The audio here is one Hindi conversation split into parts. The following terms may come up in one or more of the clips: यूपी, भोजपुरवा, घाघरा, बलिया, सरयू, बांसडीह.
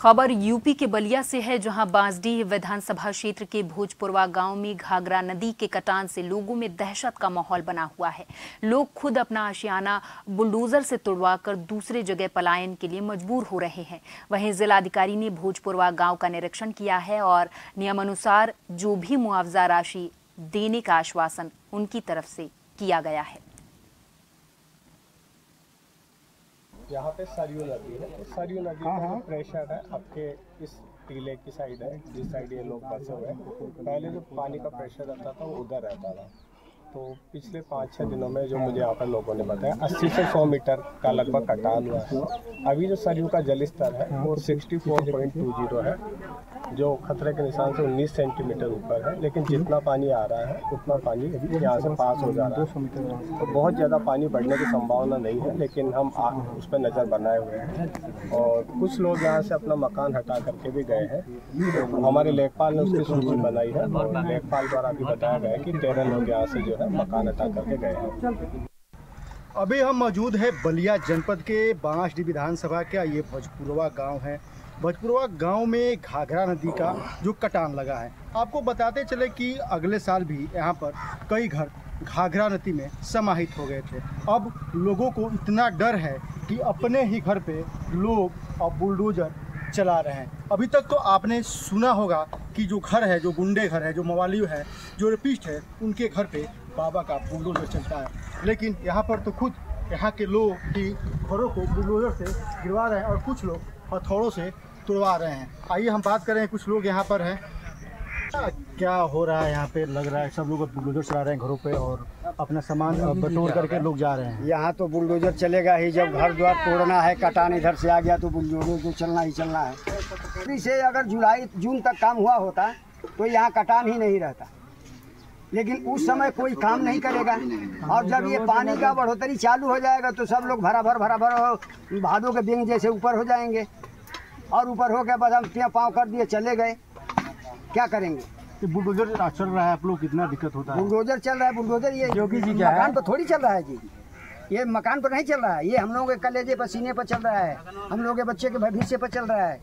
खबर यूपी के बलिया से है, जहां बांसडीह विधानसभा क्षेत्र के भोजपुरवा गांव में घाघरा नदी के कटान से लोगों में दहशत का माहौल बना हुआ है। लोग खुद अपना आशियाना बुलडोजर से तुड़वाकर दूसरे जगह पलायन के लिए मजबूर हो रहे हैं। वहीं जिलाधिकारी ने भोजपुरवा गांव का निरीक्षण किया है और नियमानुसार जो भी मुआवजा राशि देने का आश्वासन उनकी तरफ से किया गया है। यहाँ पे सरयू नदी है, सरयू नदी का प्रेशर है आपके इस टीले की साइड है, जिस साइड ये लोग बसे हुए हैं। पहले जो पानी का प्रेशर रहता था वो उधर रहता था, तो पिछले 5-6 दिनों में जो मुझे यहाँ पर लोगों ने बताया 80 से 100 मीटर का लगभग कटान हुआ है। अभी जो सरयू का जलस्तर है वो 64.20 है, जो खतरे के निशान से 19 सेंटीमीटर ऊपर है। लेकिन जितना पानी आ रहा है उतना पानी यहाँ से पास हो जा रहा है, तो बहुत ज़्यादा पानी बढ़ने की संभावना नहीं है, लेकिन हम उस पर नज़र बनाए हुए हैं। और कुछ लोग यहाँ से अपना मकान हटा करके भी गए हैं। तो हमारे लेखपाल ने उसकी सूची बनाई है और लेखपाल द्वारा भी बताया गया है कि 13 लोग यहाँ से जो है मकान हटा करके गए हैं। अभी हम मौजूद हैं बलिया जनपद के बांसडीह विधानसभा का ये भोजपुरवा गाँव है। भोजपुरवा गांव में घाघरा नदी का जो कटान लगा है, आपको बताते चले कि अगले साल भी यहां पर कई घर घाघरा नदी में समाहित हो गए थे। अब लोगों को इतना डर है कि अपने ही घर पे लोग अब बुलडोजर चला रहे हैं। अभी तक तो आपने सुना होगा कि जो घर है, जो गुंडे घर है, जो मवाली है, जो रेपिस्ट है, उनके घर पे बाबा का बुलडोजर चलता है, लेकिन यहाँ पर तो खुद यहाँ के लोग ही घरों को बुलडोजर से गिरवा रहे हैं और कुछ लोग हथौड़ों से तुड़वा रहे हैं। आइए हम बात करें, कुछ लोग यहाँ पर हैं, क्या हो रहा है यहाँ पे। लग रहा है सब लोग बुलडोजर चला रहे हैं घरों पे और अपना सामान बटोर करके लोग जा रहे हैं। यहाँ तो बुलडोजर चलेगा ही, जब घर द्वार तोड़ना है, कटान इधर से आ गया तो बुलडोजर तो चलना ही चलना है। इसे अगर जुलाई जून तक काम हुआ होता तो यहाँ कटान ही नहीं रहता, लेकिन उस समय कोई काम नहीं करेगा। और जब ये पानी का बढ़ोतरी चालू हो जाएगा तो सब लोग भरा भर भादों के बेंग जैसे ऊपर हो जाएंगे, और ऊपर हो गया बस हम पाँव कर दिए, चले गए, क्या करेंगे। बुलडोजर चल रहा है, आप लोग कितना दिक्कत होता है। बुलडोजर चल रहा है, बुलडोजर ये योगी जी क्या मकान पर थोड़ी चल रहा है जी, ये मकान पर नहीं चल रहा है, ये हम लोगों के कलेजे पसीने पर चल रहा है, हम लोगों के बच्चे के भविष्य पर चल रहा है।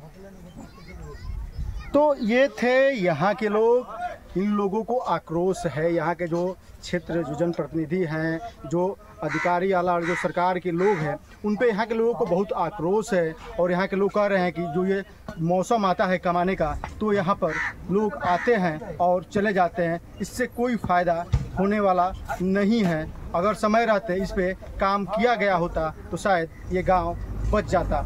तो ये थे यहाँ के लोग, इन लोगों को आक्रोश है। यहाँ के जो क्षेत्र, जो जनप्रतिनिधि हैं, जो अधिकारी आला और जो सरकार के लोग हैं, उन पे यहाँ के लोगों को बहुत आक्रोश है। और यहाँ के लोग कह रहे हैं कि जो ये मौसम आता है कमाने का, तो यहाँ पर लोग आते हैं और चले जाते हैं, इससे कोई फ़ायदा होने वाला नहीं है। अगर समय रहते इस पे काम किया गया होता तो शायद ये गाँव बच जाता।